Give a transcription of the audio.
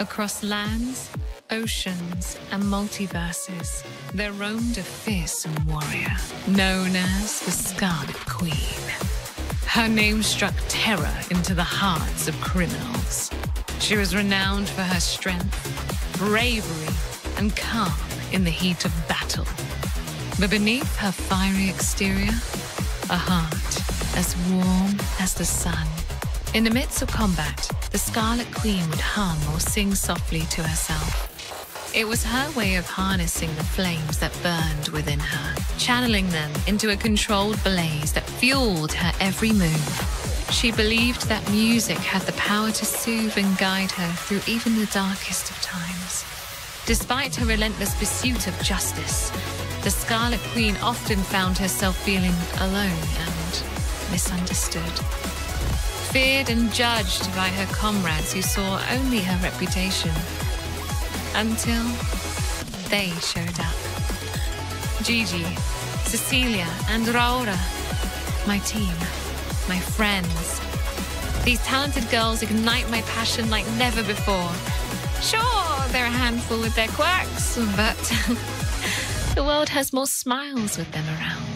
Across lands, oceans, and multiverses, there roamed a fearsome warrior, known as the Scarlet Queen. Her name struck terror into the hearts of criminals. She was renowned for her strength, bravery, and calm in the heat of battle. But beneath her fiery exterior, a heart as warm as the sun. In the midst of combat, the Scarlet Queen would hum or sing softly to herself. It was her way of harnessing the flames that burned within her, channeling them into a controlled blaze that fueled her every move. She believed that music had the power to soothe and guide her through even the darkest of times. Despite her relentless pursuit of justice, the Scarlet Queen often found herself feeling alone and misunderstood. Feared and judged by her comrades who saw only her reputation. Until they showed up. Gigi, Cecilia, and Raora. My team, my friends. These talented girls ignite my passion like never before. Sure, they're a handful with their quirks, but the world has more smiles with them around.